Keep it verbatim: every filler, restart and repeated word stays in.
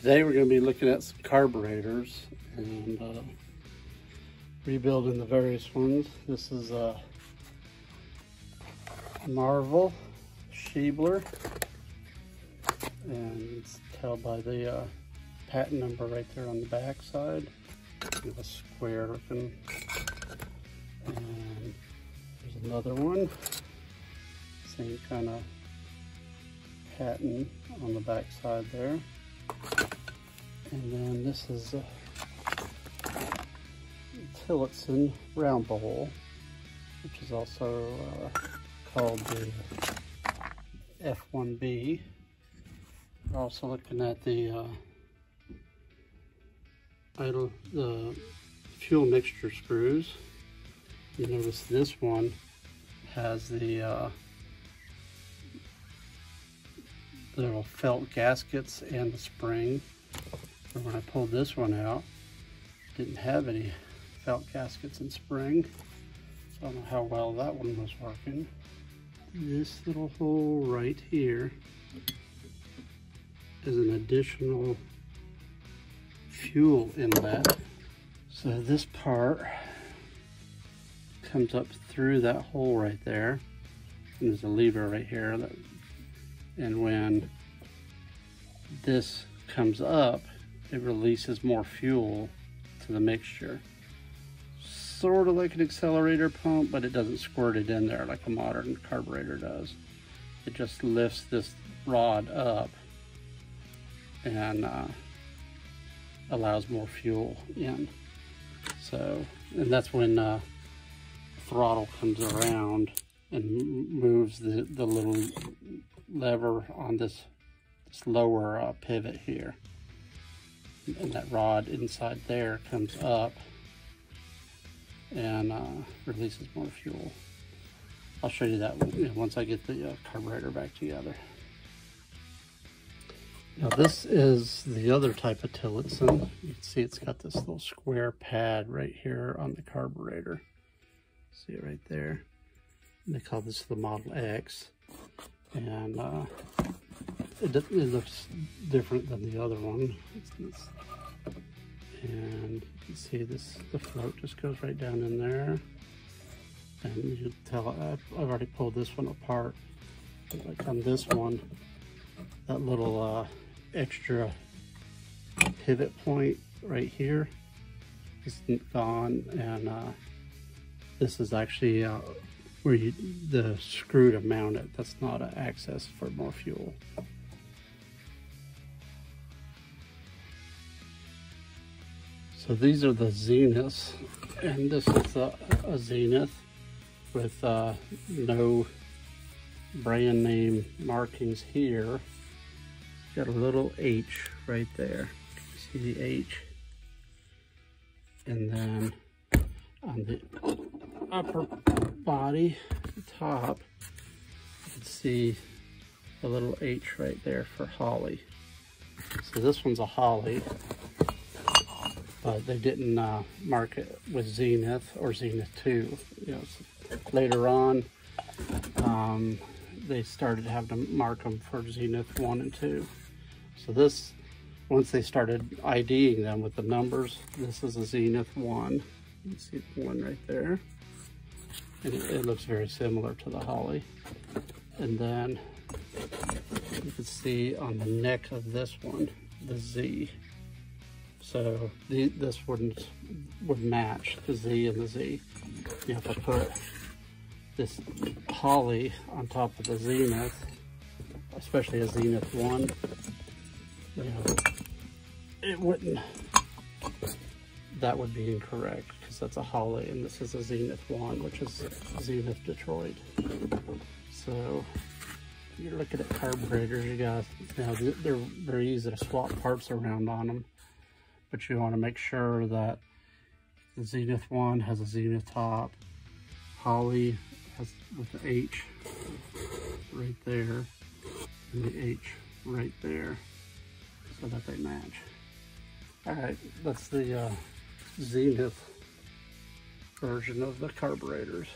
Today we're going to be looking at some carburetors and uh, rebuilding the various ones. This is a Marvel Schebler, and you can tell by the uh, patent number right there on the back side. Kind of a square looking. And there's another one, same kind of patent on the back side there. And then this is a Tillotson round bowl, which is also uh, called the F one B. We're also looking at the uh, idle, the fuel mixture screws. You notice this one has the uh, little felt gaskets and the spring. And when I pulled this one out, it didn't have any felt gaskets and spring. So I don't know how well that one was working. This little hole right here is an additional fuel inlet. So this part comes up through that hole right there. And there's a lever right here. That, and when this comes up, it releases more fuel to the mixture. Sort of like an accelerator pump, but it doesn't squirt it in there like a modern carburetor does. It just lifts this rod up and uh, allows more fuel in. So, and that's when uh, throttle comes around and moves the, the little lever on this, this lower uh, pivot here. And that rod inside there comes up and uh, releases more fuel. I'll show you that once I get the uh, carburetor back together. Now this is the other type of Tillotson. You can see it's got this little square pad right here on the carburetor. See it right there. And they call this the Model X. And uh, it, it looks different than the other one. It's, it's, and you can see this, the float just goes right down in there. And you can tell I've, I've already pulled this one apart. But like on this one, that little uh, extra pivot point right here is gone, and uh, this is actually uh, where you, the screw to mount it. That's not an access for more fuel. So these are the Zeniths, and this is a, a Zenith with uh, no brand name markings here. It's got a little H right there. Can you see the H? And then on the upper body, the top, you can see the little H right there for Holley. So this one's a Holley. Uh, they didn't uh, mark it with Zenith or Zenith two. You know, so later on, um, they started having to mark them for Zenith one and two. So this, once they started IDing them with the numbers, this is a Zenith one. You can see the one right there. And it, it looks very similar to the Holley. And then you can see on the neck of this one, the Z. So the, this wouldn't would match the Z and the Z. You have to put this Holley on top of the Zenith, especially a Zenith one. You know, it wouldn't. That would be incorrect because that's a Holley, and this is a Zenith one, which is Zenith Detroit. So you're looking at carburetors, you guys. Now they're they're easy to swap parts around on them. But you want to make sure that the Zenith one has a Zenith top. Holley has with the H right there, and the H right there, so that they match. All right, that's the uh, Zenith version of the carburetors.